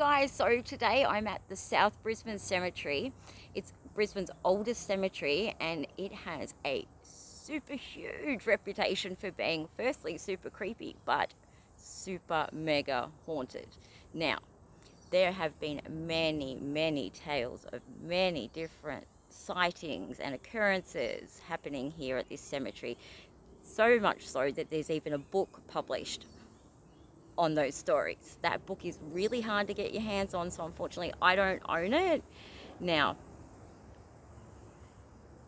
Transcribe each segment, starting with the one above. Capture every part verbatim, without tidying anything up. guys, so today I'm at the South Brisbane Cemetery. It's Brisbane's oldest cemetery and it has a super huge reputation for being firstly super creepy but super mega haunted. Now there have been many many tales of many different sightings and occurrences happening here at this cemetery, so much so that there's even a book published on those stories. That book is really hard to get your hands on, so unfortunately I don't own it. Now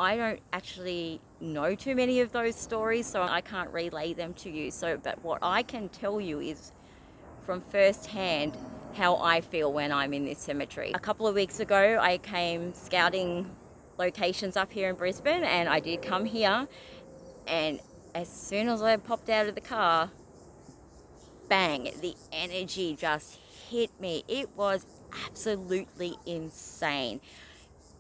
I don't actually know too many of those stories, so I can't relay them to you. So but what I can tell you is from first hand how I feel when I'm in this cemetery. A couple of weeks ago I came scouting locations up here in Brisbane, and I did come here, and as soon as I popped out of the car, bang, the energy just hit me. It was absolutely insane.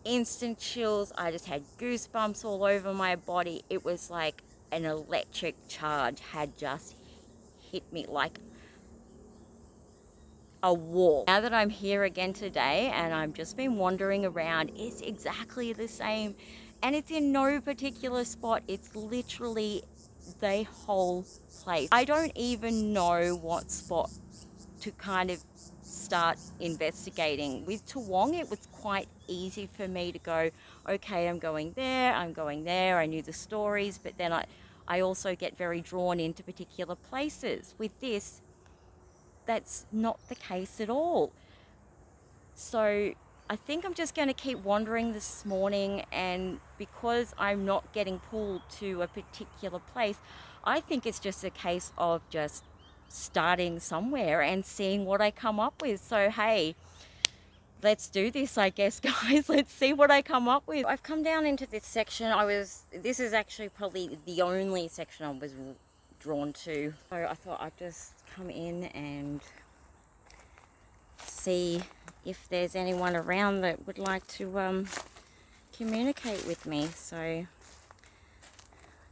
Instant chills. I just had goosebumps all over my body. It was like an electric charge had just hit me like a wall. Now that I'm here again today and I've just been wandering around, it's exactly the same, and it's in no particular spot. It's literally the whole place. I don't even know what spot to kind of start investigating. With Toowong, it was quite easy for me to go, okay, I'm going there, I'm going there. I knew the stories, but then I, I also get very drawn into particular places. With this, that's not the case at all. So I think I'm just going to keep wandering this morning, and because I'm not getting pulled to a particular place, I think it's just a case of just starting somewhere and seeing what I come up with. So hey, let's do this, I guess, guys. Let's see what I come up with. I've come down into this section. I was this is actually probably the only section I was drawn to, so I thought I'd just come in and see if there's anyone around that would like to um, communicate with me. So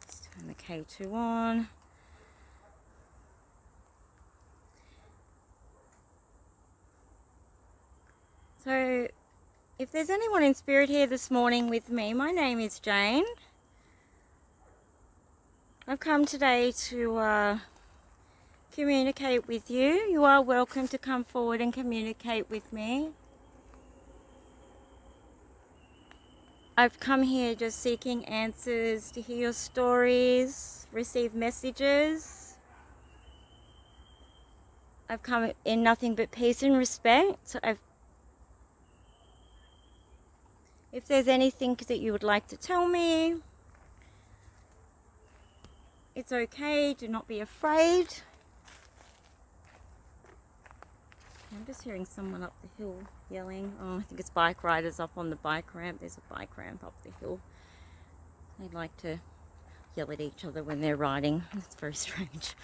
let's turn the K two on. So if there's anyone in spirit here this morning with me, my name is Jane. I've come today to uh, communicate with you. You are welcome to come forward and communicate with me. I've come here just seeking answers, to hear your stories, receive messages. I've come in nothing but peace and respect. I've If there's anything that you would like to tell me, it's okay, do not be afraid. I'm just hearing someone up the hill yelling. Oh, I think it's bike riders up on the bike ramp. There's a bike ramp up the hill. They like to yell at each other when they're riding. It's very strange.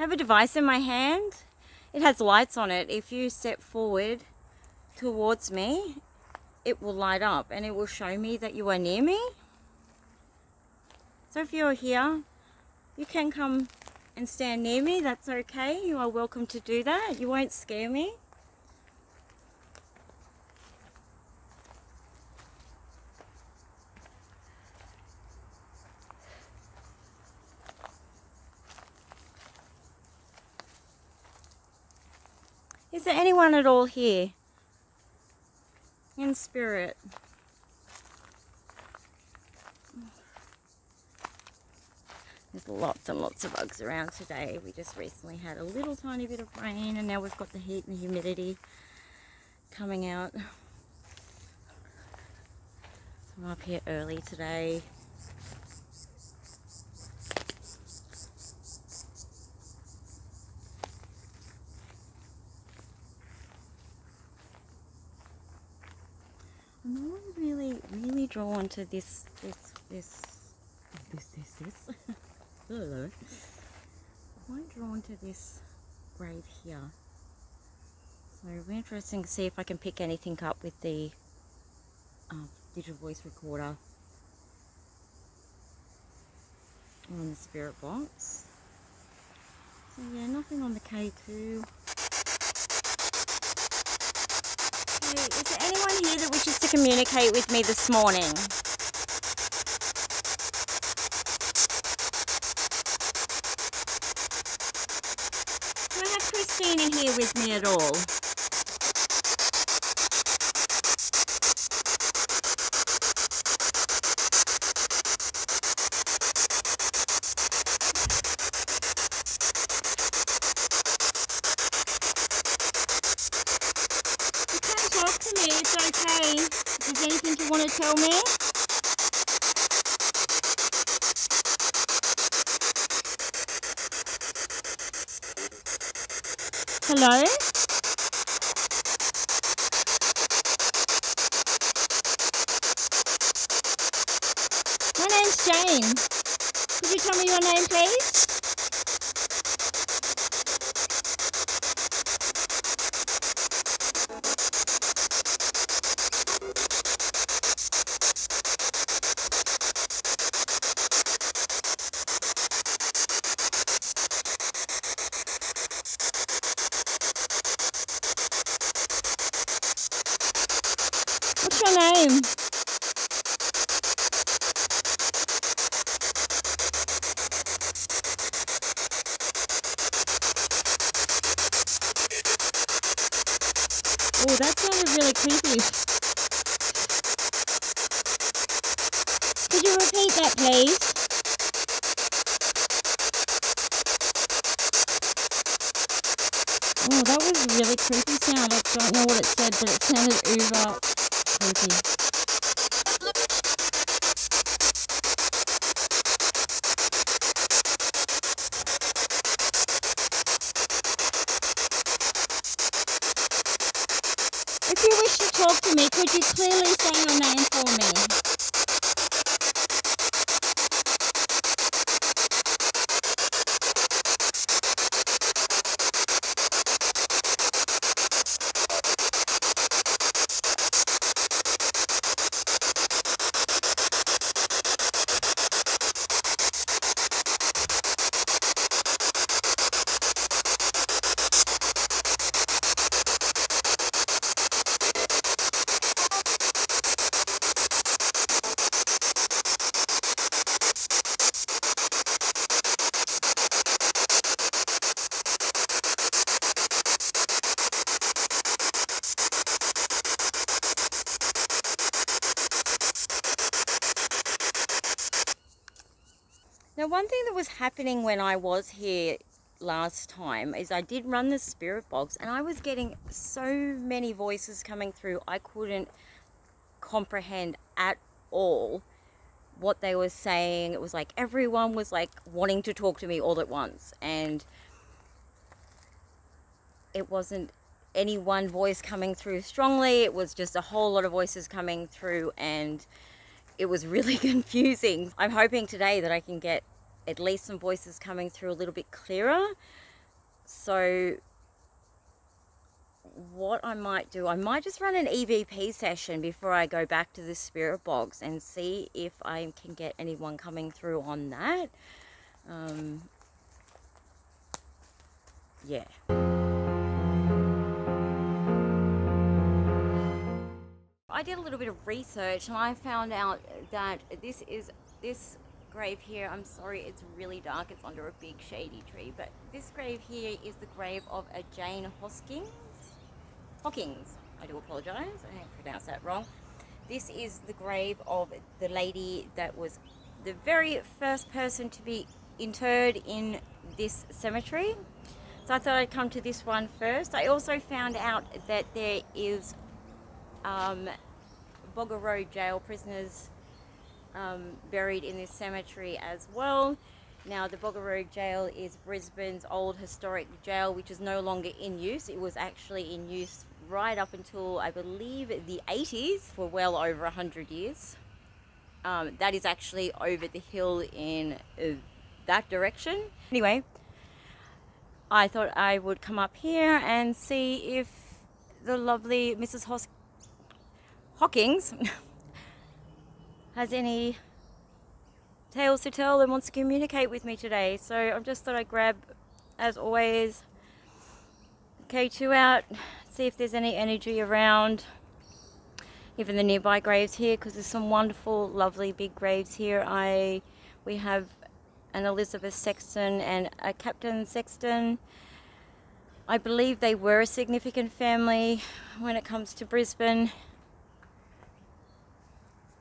I have a device in my hand. It has lights on it. If you step forward towards me, it will light up and it will show me that you are near me. So if you're here, you can come and stand near me. That's okay. You are welcome to do that. You won't scare me. Is there anyone at all here in spirit? There's lots and lots of bugs around today. We just recently had a little tiny bit of rain, and now we've got the heat and humidity coming out. I'm up here early today. I'm really, really drawn to this, this, this, this, this, this. I don't know. I'm drawn to this grave here. So we're interesting to see if I can pick anything up with the uh, digital voice recorder on the spirit box. So yeah, nothing on the K two. is there anyone here that wishes to communicate with me this morning? Do I have Christina here with me at all? Tell me. Hello? My name's Jane. Could you tell me your name, please? Oh, that sounded really creepy. Could you repeat that, please? Oh, that was a really creepy sound. I don't know what it said, but it sounded uber creepy. If you wish to talk to me, could you clearly say your name for me? Now, one thing that was happening when I was here last time is I did run the spirit box and I was getting so many voices coming through. I couldn't comprehend at all what they were saying. It was like everyone was like wanting to talk to me all at once, and it wasn't any one voice coming through strongly. It was just a whole lot of voices coming through, and it was really confusing. I'm hoping today that I can get at least some voices coming through a little bit clearer. So what I might do, I might just run an E V P session before I go back to the spirit box and see if I can get anyone coming through on that. Um, yeah. I did a little bit of research and I found out that this is this grave here. I'm sorry, it's really dark, it's under a big shady tree, but this grave here is the grave of a Jane Hawkins. Hawkins, I do apologize, I pronounced that wrong. This is the grave of the lady that was the very first person to be interred in this cemetery. So I thought I'd come to this one first. I also found out that there is Um, Boggo Road jail prisoners um, buried in this cemetery as well. Now, the Boggo Road Jail is Brisbane's old historic jail, which is no longer in use. It was actually in use right up until, I believe, the eighties for well over one hundred years. Um, that is actually over the hill in uh, that direction. Anyway, I thought I would come up here and see if the lovely Missus Hos Hawkins has any tales to tell and wants to communicate with me today. So I just thought I'd grab, as always, K two out, see if there's any energy around. even the nearby graves here, because there's some wonderful, lovely big graves here. I, we have an Elizabeth Sexton and a Captain Sexton. I believe they were a significant family when it comes to Brisbane.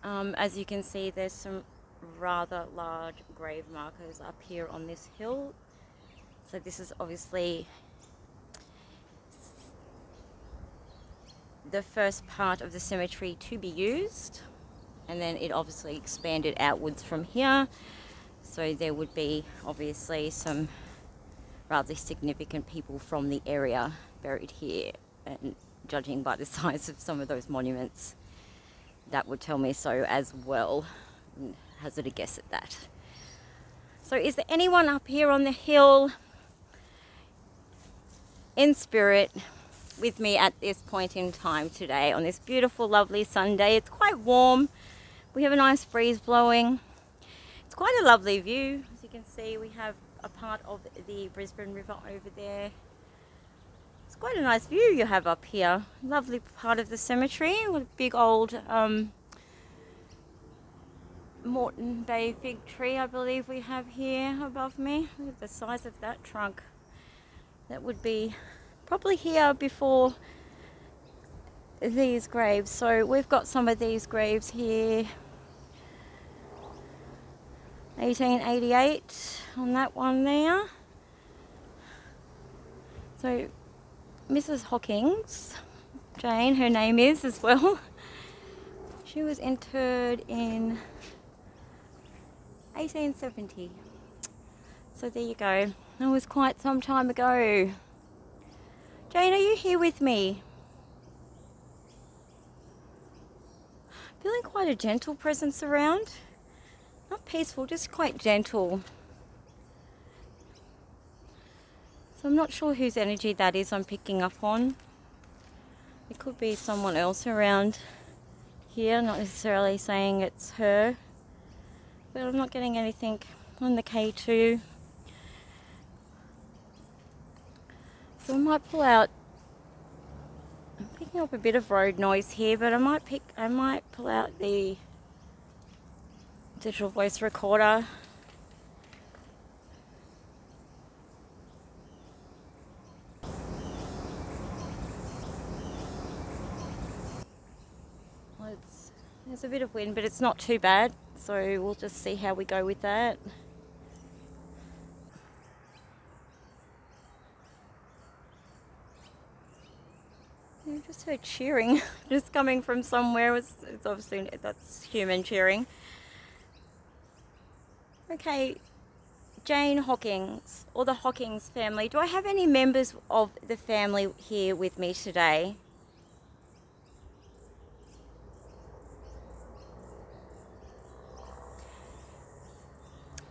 Um, as you can see, there's some rather large grave markers up here on this hill. So this is obviously the first part of the cemetery to be used, and then it obviously expanded outwards from here. So there would be obviously some rather significant people from the area buried here, and judging by the size of some of those monuments, that would tell me so as well. Hazard a guess at that. So is there anyone up here on the hill in spirit with me at this point in time today on this beautiful, lovely Sunday? It's quite warm. We have a nice breeze blowing. It's quite a lovely view. As you can see, we have a part of the Brisbane River over there. It's quite a nice view you have up here. Lovely part of the cemetery. What a big old um, Moreton Bay fig tree, I believe we have here above me. Look at the size of that trunk. That would be probably here before these graves. So we've got some of these graves here. eighteen eighty-eight on that one there. So Missus Hawkins, Jane, her name is as well. She was interred in eighteen seventy. So there you go. That was quite some time ago. Jane, are you here with me? Feeling quite a gentle presence around. Not peaceful, just quite gentle. So I'm not sure whose energy that is I'm picking up on. It could be someone else around here, not necessarily saying it's her. But I'm not getting anything on the K two. So I might pull out, I'm picking up a bit of road noise here, but I might pick, I might pull out the digital voice recorder. Well, it's, there's a bit of wind, but it's not too bad, so we'll just see how we go with that. I just heard cheering just coming from somewhere. It's, it's obviously, that's human cheering. Okay, Jane Hawkins, or the Hawkins family. Do I have any members of the family here with me today?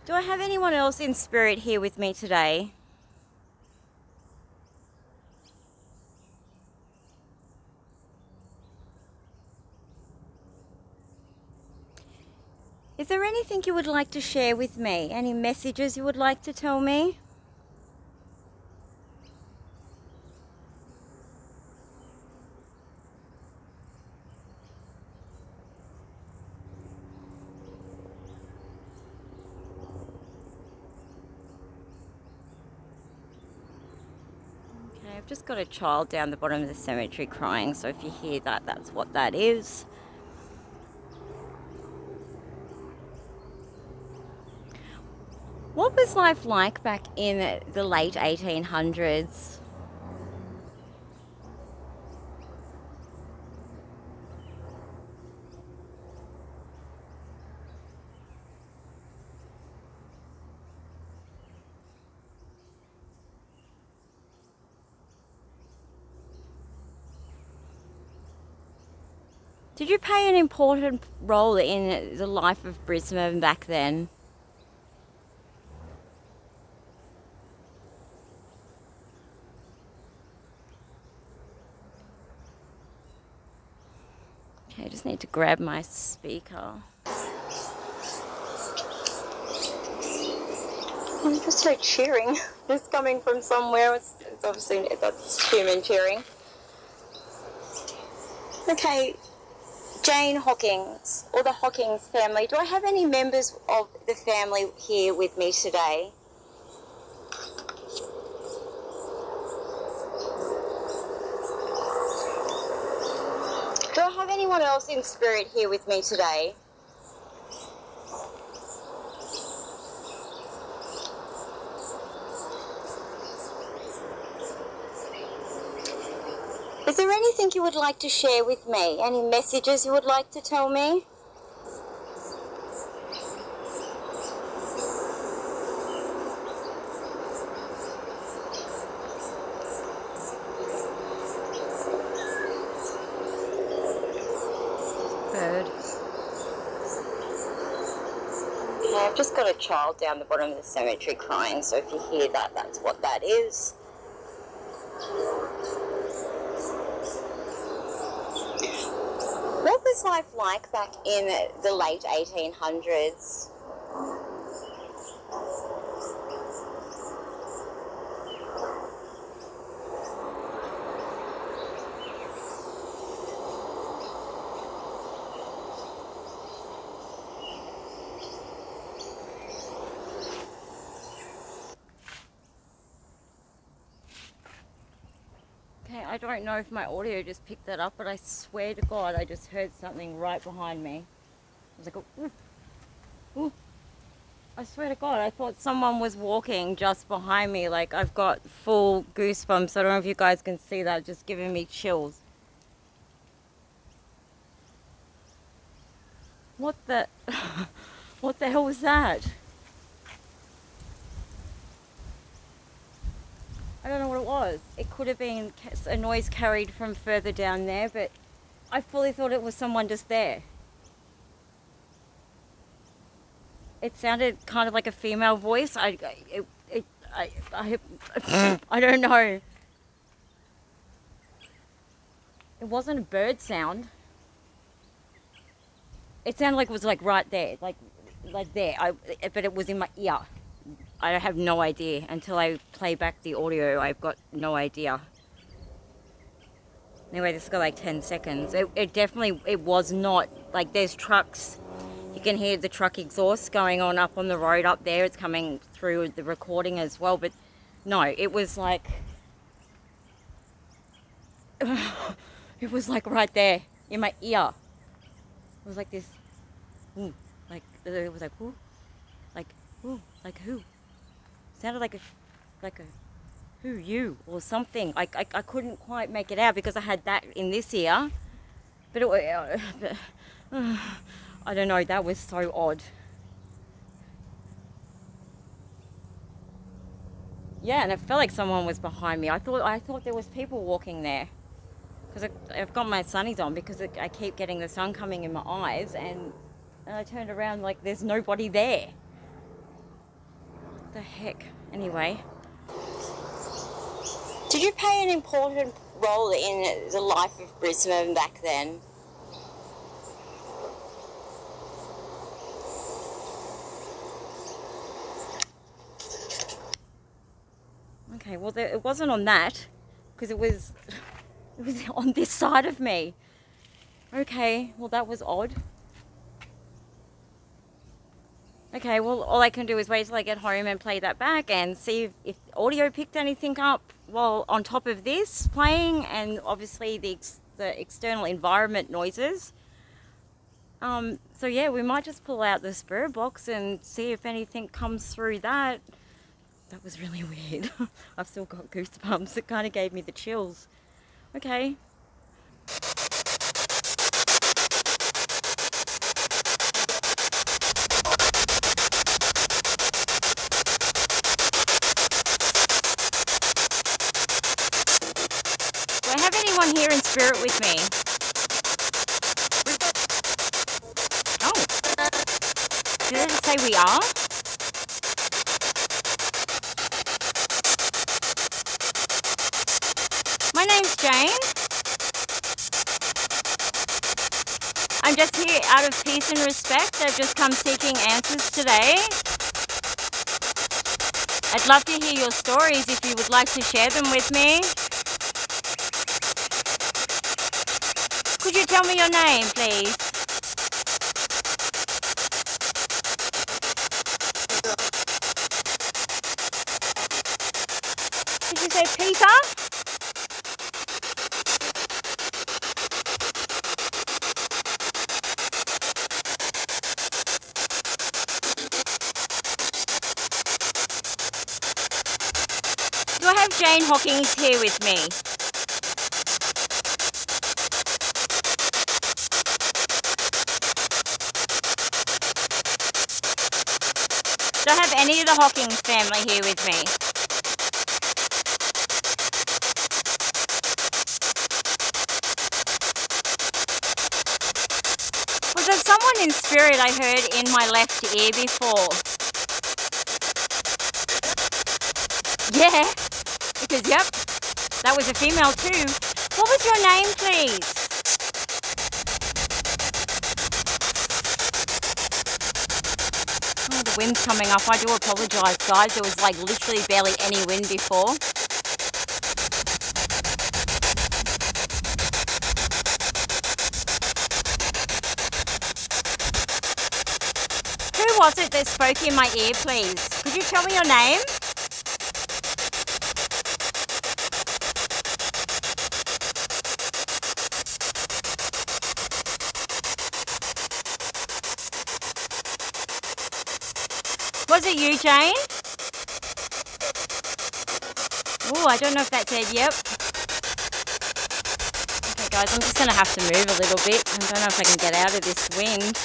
Do I have anyone else in spirit here with me today? Is there anything you would like to share with me? Any messages you would like to tell me? Okay, I've just got a child down the bottom of the cemetery crying, so if you hear that, that's what that is. What was life like back in the late eighteen hundreds? Did you play an important role in the life of Brisbane back then? I just need to grab my speaker. I just heard cheering. It's coming from somewhere. It's, it's obviously, that's human cheering. Okay, Jane Hawkins, or the Hawkins family. Do I have any members of the family here with me today? Do I have anyone else in spirit here with me today? Is there anything you would like to share with me? Any messages you would like to tell me? Bird. Now, I've just got a child down the bottom of the cemetery crying, so if you hear that, that's what that is. What was life like back in the late eighteen hundreds? I don't know if my audio just picked that up, but I swear to God, I just heard something right behind me. I was like, ooh, ooh. I swear to God, I thought someone was walking just behind me. Like, I've got full goosebumps. I don't know if you guys can see that, just giving me chills. What the, what the hell was that? I don't know what it was. It could have been a noise carried from further down there, but I fully thought it was someone just there. It sounded kind of like a female voice. I, it, it, I, I, I, I don't know. It wasn't a bird sound. It sounded like it was like right there, like, like there. I, but it was in my ear. I have no idea. Until I play back the audio, I've got no idea. Anyway, this got like ten seconds. It, it definitely, it was not, like there's trucks. You can hear the truck exhaust going on up on the road up there. It's coming through the recording as well, but no, it was like, it was like right there in my ear. It was like this, ooh, like, it was like, ooh, like, ooh, like who? Sounded like a, like a, who you or something. I, I, I couldn't quite make it out because I had that in this ear, but it, uh, but, uh, I don't know. That was so odd. Yeah, and it felt like someone was behind me. I thought I thought there was people walking there, because I've got my sunnies on because it, I keep getting the sun coming in my eyes, and and I turned around like there's nobody there. The heck? Anyway. Did you play an important role in the life of Brisbane back then? Okay, well there, it wasn't on that, because it was, it was on this side of me. Okay, well that was odd. Okay, well, all I can do is wait till I get home and play that back and see if, if audio picked anything up while on top of this playing, and obviously the, ex the external environment noises. Um, so yeah, we might just pull out the spirit box and see if anything comes through that. That was really weird. I've still got goosebumps. It kind of gave me the chills. Okay. Here in spirit with me. We've got... Oh. Did it say we are? My name's Jane. I'm just here out of peace and respect. I've just come seeking answers today. I'd love to hear your stories if you would like to share them with me. Could you tell me your name, please? Did you say Peter? Do I have Jane Hawkins here with me? Do I have any of the Hawkins family here with me? Was there someone in spirit I heard in my left ear before? Yeah, because yep, that was a female too. What was your name, please? The wind's coming up. I do apologise, guys. There was like literally barely any wind before. Who was it that spoke in my ear, please? Could you tell me your name? Was it you, Jane? Oh, I don't know if that said yep. Okay, guys, I'm just going to have to move a little bit. I don't know if I can get out of this wind.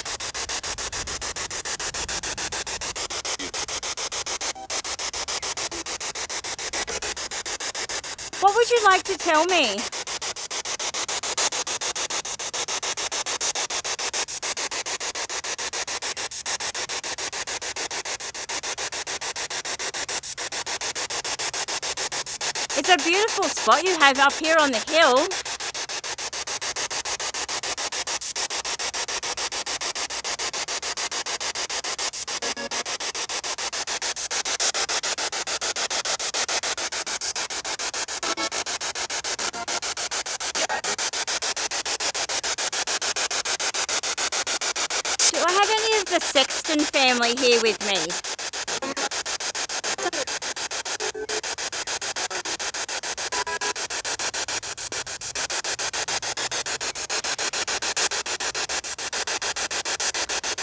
What would you like to tell me? It's a beautiful spot you have up here on the hill. Do I have any of the Sexton family here with me?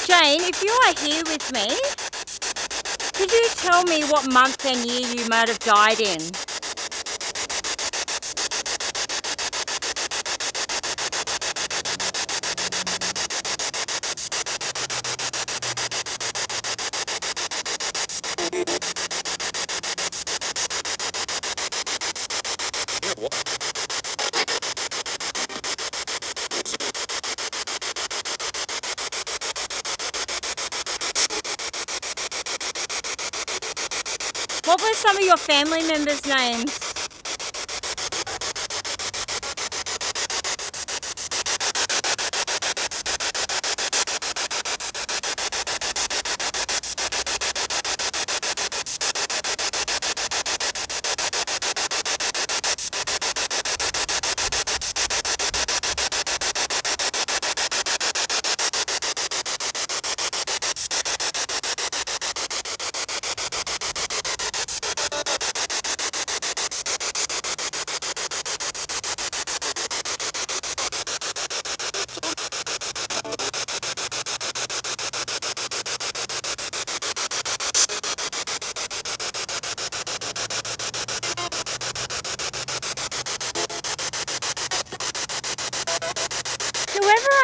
Jane, if you are here with me, could you tell me what month and year you might have died in? What were some of your family members' names?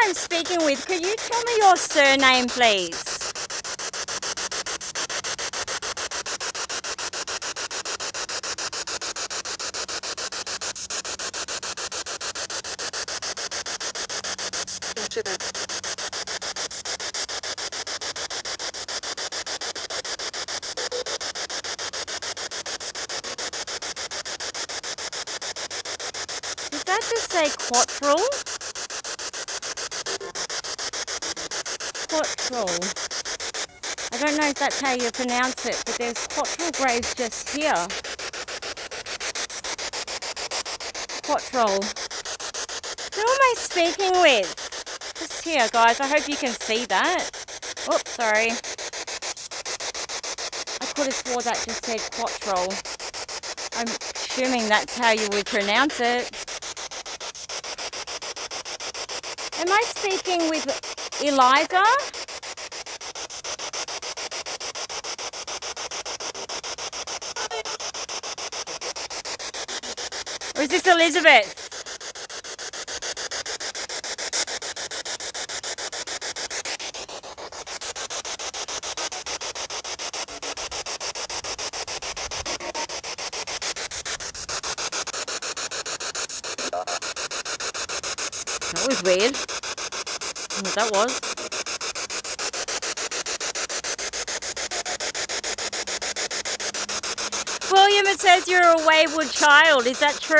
I'm speaking with, could you tell me your surname, please? Did that just say quadrille? Quadrille. I don't know if that's how you pronounce it, but there's quadrille graves just here. Quadrille. Who am I speaking with? Just here, guys. I hope you can see that. Oops, sorry. I could have swore that just said quattrol. I'm assuming that's how you would pronounce it. Am I speaking with Eliza? Or is this Elizabeth? That was weird. I don't know what that was. William, it says you're a wayward child. Is that true?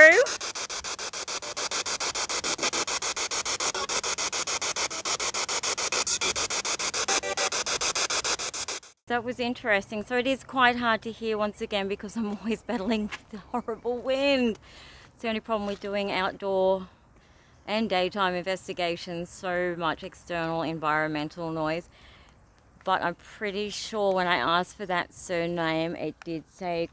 That was interesting. So it is quite hard to hear once again because I'm always battling with the horrible wind. It's the only problem with doing outdoor and daytime investigations, so much external environmental noise. But I'm pretty sure when I asked for that surname, it did say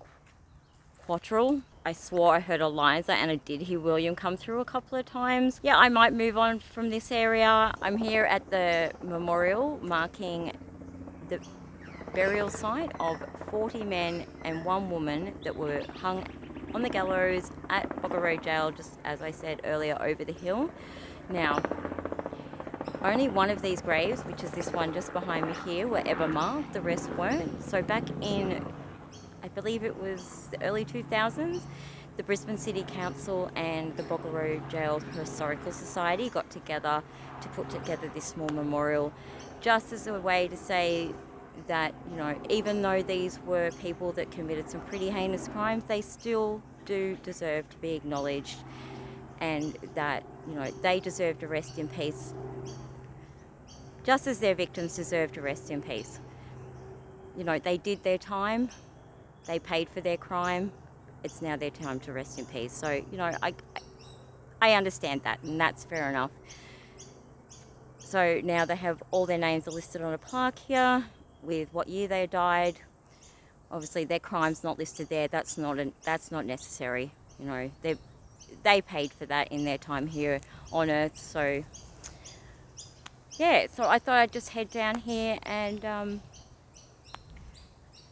Quattrell. I swore I heard Eliza, and I did hear William come through a couple of times. Yeah, I might move on from this area. I'm here at the memorial marking the burial site of forty men and one woman that were hung on the gallows at Boggo Road Jail, just as I said earlier, over the hill. Now, only one of these graves, which is this one just behind me here, were ever marked. The rest weren't. So back in, I believe it was the early two thousands, the Brisbane City Council and the Boggo Road Jail Historical Society got together to put together this small memorial, just as a way to say that, you know, even though these were people that committed some pretty heinous crimes, they still do deserve to be acknowledged, and that, you know, they deserve to rest in peace, just as their victims deserve to rest in peace. You know, they did their time, they paid for their crime, it's now their time to rest in peace. So, you know, I, I understand that, and that's fair enough. So now they have all their names are listed on a plaque here with what year they died. Obviously their crime's not listed there, that's not an, that's not necessary. You know, they they paid for that in their time here on earth. So yeah, so I thought I'd just head down here and um,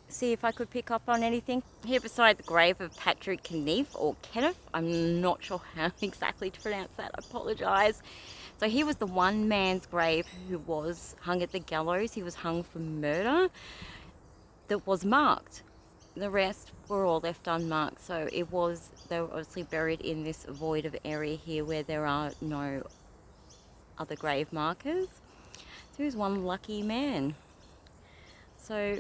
see if I could pick up on anything. Here beside the grave of Patrick Kneff, or Kenneth, I'm not sure how exactly to pronounce that, I apologise. So he was the one man's grave who was hung at the gallows. He was hung for murder that was marked. The rest were all left unmarked. So it was, they were obviously buried in this void of area here where there are no other grave markers. So he was one lucky man. So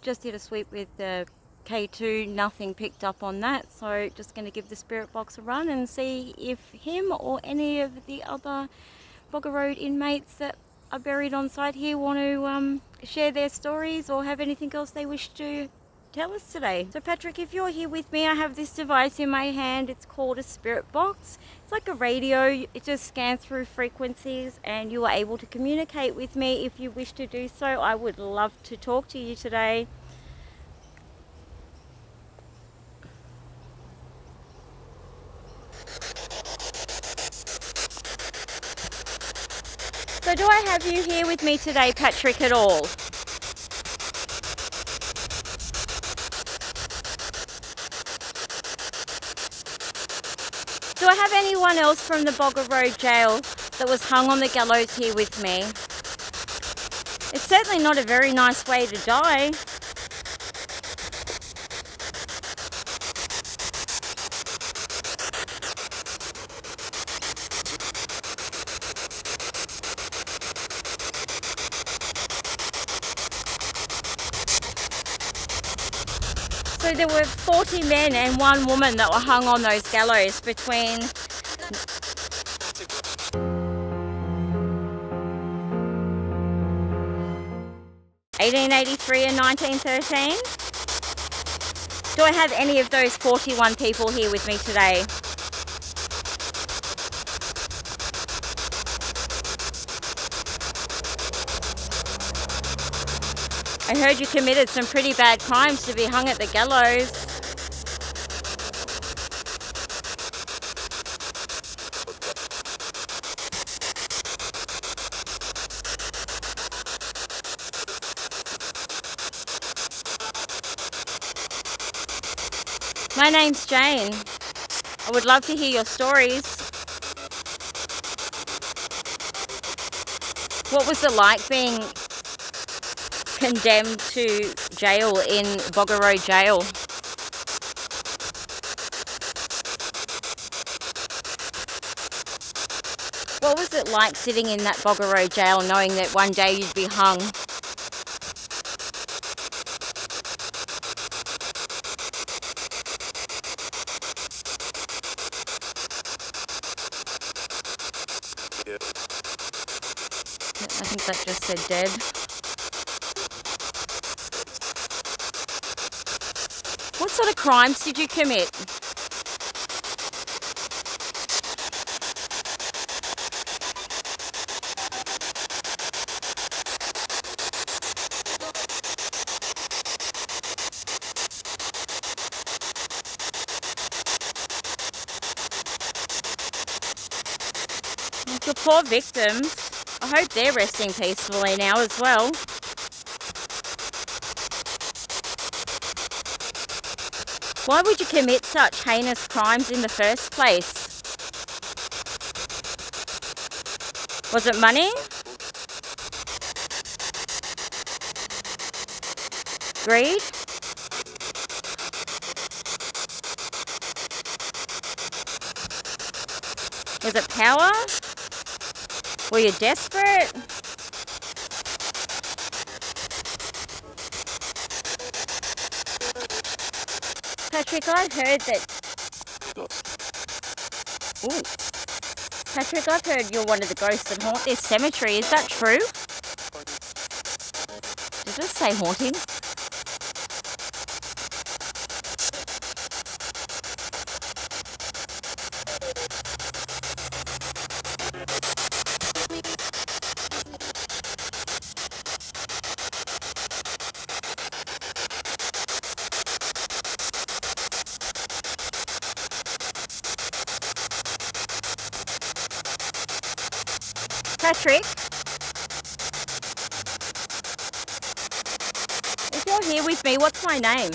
just did a sweep with the K two, nothing picked up on that, so just going to give the spirit box a run and see if him or any of the other Boggo Road inmates that are buried on site here want to um, share their stories or have anything else they wish to tell us today. So Patrick, if you're here with me, I have this device in my hand. It's called a spirit box. It's like a radio. It just scans through frequencies and you are able to communicate with me if you wish to do so. I would love to talk to you today. So do I have you here with me today, Patrick, at all? Do I have anyone else from the Boggo Road Jail that was hung on the gallows here with me? It's certainly not a very nice way to die. So there were forty men and one woman that were hung on those gallows between... eighteen eighty-three and nineteen thirteen. Do I have any of those forty-one people here with me today? I heard you committed some pretty bad crimes to be hung at the gallows. My name's Jane. I would love to hear your stories. What was it like being condemned to jail in Boggo Road Jail? What was it like sitting in that Boggo Road Jail knowing that one day you'd be hung? I think that just said dead. What sort of crimes did you commit? The poor victims. I hope they're resting peacefully now as well. Why would you commit such heinous crimes in the first place? Was it money? Greed? Was it power? Were you desperate? Patrick, I've heard that... Ooh. Patrick, I've heard you're one of the ghosts that haunt this cemetery. Is that true? Does it say haunting? Patrick, if you're here with me, what's my name?